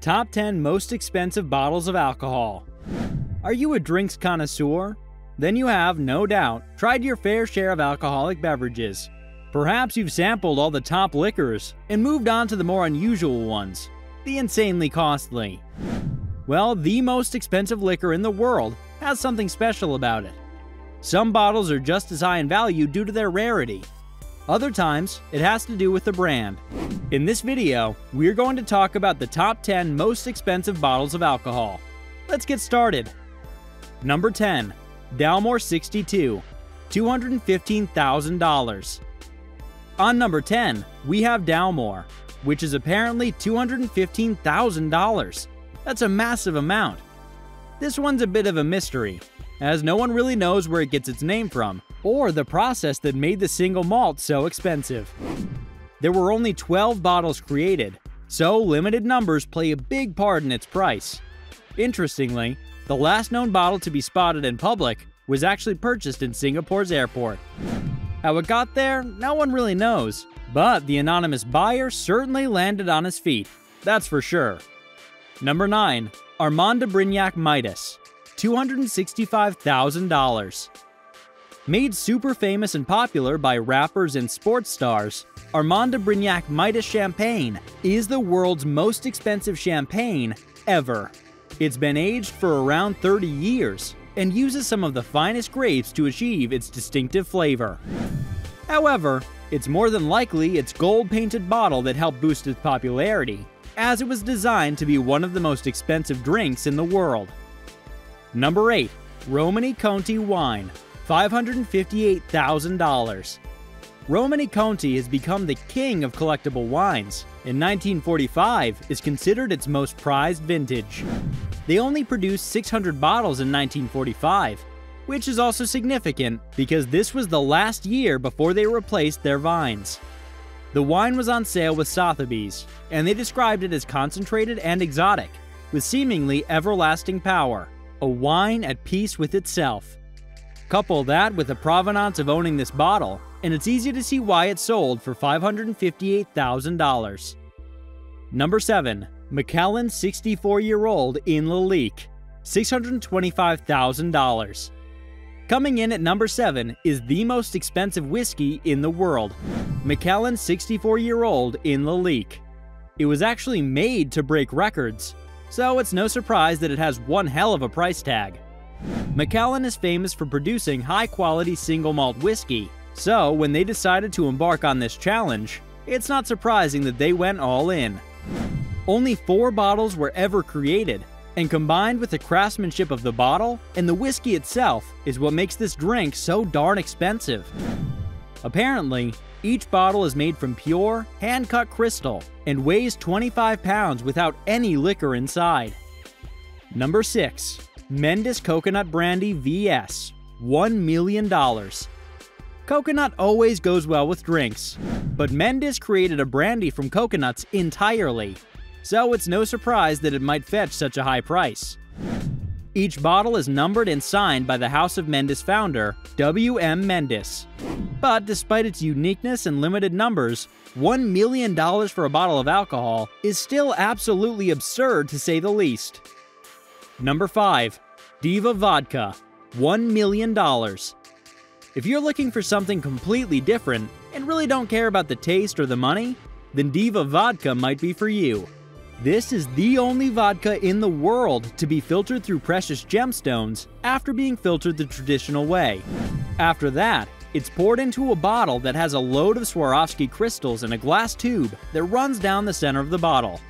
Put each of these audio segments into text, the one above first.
Top 10 most expensive bottles of alcohol. Are you a drinks connoisseur? Then you have, no doubt, tried your fair share of alcoholic beverages. Perhaps you've sampled all the top liquors and moved on to the more unusual ones, the insanely costly. Well, the most expensive liquor in the world has something special about it. Some bottles are just as high in value due to their rarity. Other times, it has to do with the brand. In this video, we're going to talk about the top 10 most expensive bottles of alcohol. Let's get started. Number 10. Dalmore 62, $215,000. On number 10, we have Dalmore, which is apparently $215,000. That's a massive amount. This one's a bit of a mystery, as no one really knows where it gets its name from or the process that made the single malt so expensive. There were only 12 bottles created, so limited numbers play a big part in its price. Interestingly, the last known bottle to be spotted in public was actually purchased in Singapore's airport. How it got there, no one really knows, but the anonymous buyer certainly landed on his feet, that's for sure. Number 9. Armand de Brignac Midas, $265,000. Made super famous and popular by rappers and sports stars, Armand de Brignac Midas Champagne is the world's most expensive champagne ever. It's been aged for around 30 years and uses some of the finest grapes to achieve its distinctive flavor. However, it's more than likely its gold-painted bottle that helped boost its popularity, as it was designed to be one of the most expensive drinks in the world. Number 8. Romanée-Conti Wine, $558,000. Romanée-Conti has become the king of collectible wines, and 1945 is considered its most prized vintage. They only produced 600 bottles in 1945, which is also significant because this was the last year before they replaced their vines. The wine was on sale with Sotheby's, and they described it as concentrated and exotic, with seemingly everlasting power, a wine at peace with itself. Couple that with the provenance of owning this bottle, and it's easy to see why it sold for $558,000. Number 7. Macallan 64-year-old in Lalique, $625,000. Coming in at number 7 is the most expensive whiskey in the world, Macallan 64-year-old in Lalique. It was actually made to break records, so it's no surprise that it has one hell of a price tag. Macallan is famous for producing high-quality single malt whiskey, so when they decided to embark on this challenge, it's not surprising that they went all in. Only 4 bottles were ever created, and combined with the craftsmanship of the bottle and the whiskey itself is what makes this drink so darn expensive. Apparently, each bottle is made from pure, hand-cut crystal and weighs 25 pounds without any liquor inside. Number 6. Mendis Coconut Brandy VS, $1 million. Coconut always goes well with drinks, but Mendis created a brandy from coconuts entirely, so it's no surprise that it might fetch such a high price. Each bottle is numbered and signed by the House of Mendis founder, W. M. Mendis. But despite its uniqueness and limited numbers, $1 million for a bottle of alcohol is still absolutely absurd to say the least. Number 5. Diva Vodka, $1 million. If you're looking for something completely different and really don't care about the taste or the money, then Diva Vodka might be for you. This is the only vodka in the world to be filtered through precious gemstones after being filtered the traditional way. After that, it's poured into a bottle that has a load of Swarovski crystals in a glass tube that runs down the center of the bottle.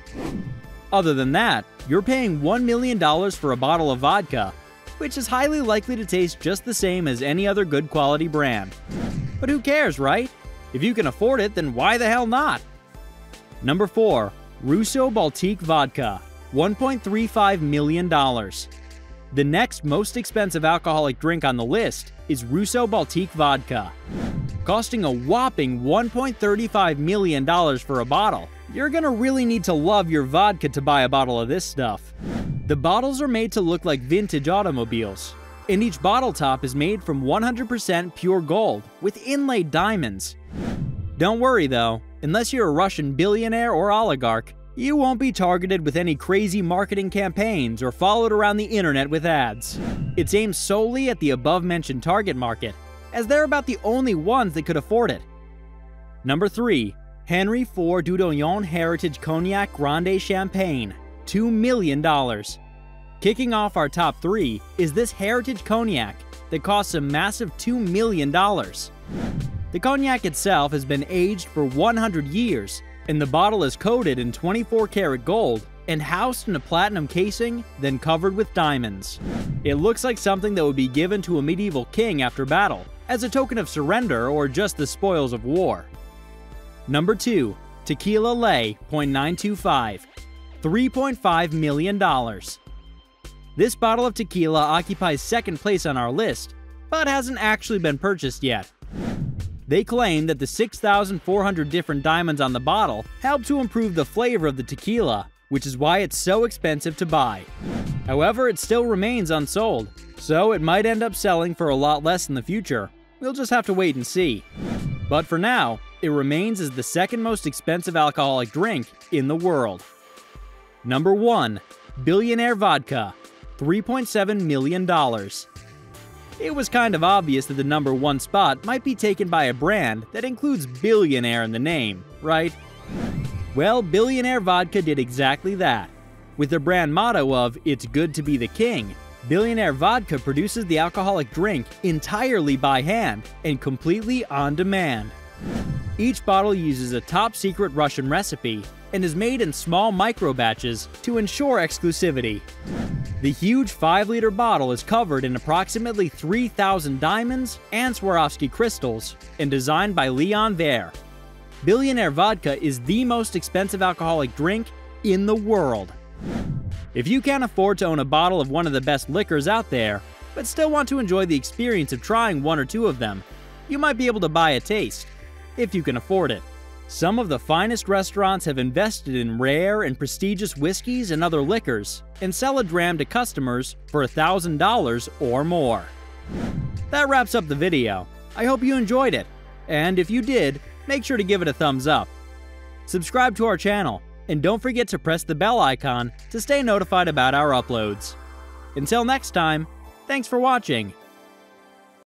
Other than that, you're paying $1 million for a bottle of vodka, which is highly likely to taste just the same as any other good quality brand. But who cares, right? If you can afford it, then why the hell not? Number 4. Russo Baltique Vodka, $1.35 million. The next most expensive alcoholic drink on the list is Russo Baltique Vodka. Costing a whopping $1.35 million for a bottle, you're gonna really need to love your vodka to buy a bottle of this stuff. The bottles are made to look like vintage automobiles, and each bottle top is made from 100% pure gold with inlaid diamonds. Don't worry though, unless you're a Russian billionaire or oligarch, you won't be targeted with any crazy marketing campaigns or followed around the internet with ads. It's aimed solely at the above-mentioned target market, as they're about the only ones that could afford it. Number 3. Henry IV Dudognon Heritage Cognac Grande Champagne, $2 million. Kicking off our top 3 is this heritage cognac that costs a massive $2 million. The cognac itself has been aged for 100 years, and the bottle is coated in 24 karat gold and housed in a platinum casing, then covered with diamonds. It looks like something that would be given to a medieval king after battle, as a token of surrender or just the spoils of war. Number 2. Tequila Ley .925, $3.5 million. This bottle of tequila occupies second place on our list, but hasn't actually been purchased yet. They claim that the 6,400 different diamonds on the bottle help to improve the flavor of the tequila, which is why it's so expensive to buy. However, it still remains unsold, so it might end up selling for a lot less in the future. We'll just have to wait and see. But for now, it remains as the second most expensive alcoholic drink in the world. Number 1. Billionaire Vodka, $3.7 million. It was kind of obvious that the number one spot might be taken by a brand that includes billionaire in the name, right? Well, Billionaire Vodka did exactly that. With their brand motto of, "It's good to be the king," Billionaire Vodka produces the alcoholic drink entirely by hand and completely on demand. Each bottle uses a top-secret Russian recipe and is made in small micro-batches to ensure exclusivity. The huge 5-liter bottle is covered in approximately 3,000 diamonds and Swarovski crystals and designed by Leon Ver. Billionaire Vodka is the most expensive alcoholic drink in the world. If you can't afford to own a bottle of one of the best liquors out there, but still want to enjoy the experience of trying one or two of them, you might be able to buy a taste, if you can afford it. Some of the finest restaurants have invested in rare and prestigious whiskeys and other liquors and sell a dram to customers for $1,000 or more. That wraps up the video. I hope you enjoyed it, and if you did, make sure to give it a thumbs up. Subscribe to our channel, and don't forget to press the bell icon to stay notified about our uploads. Until next time, thanks for watching.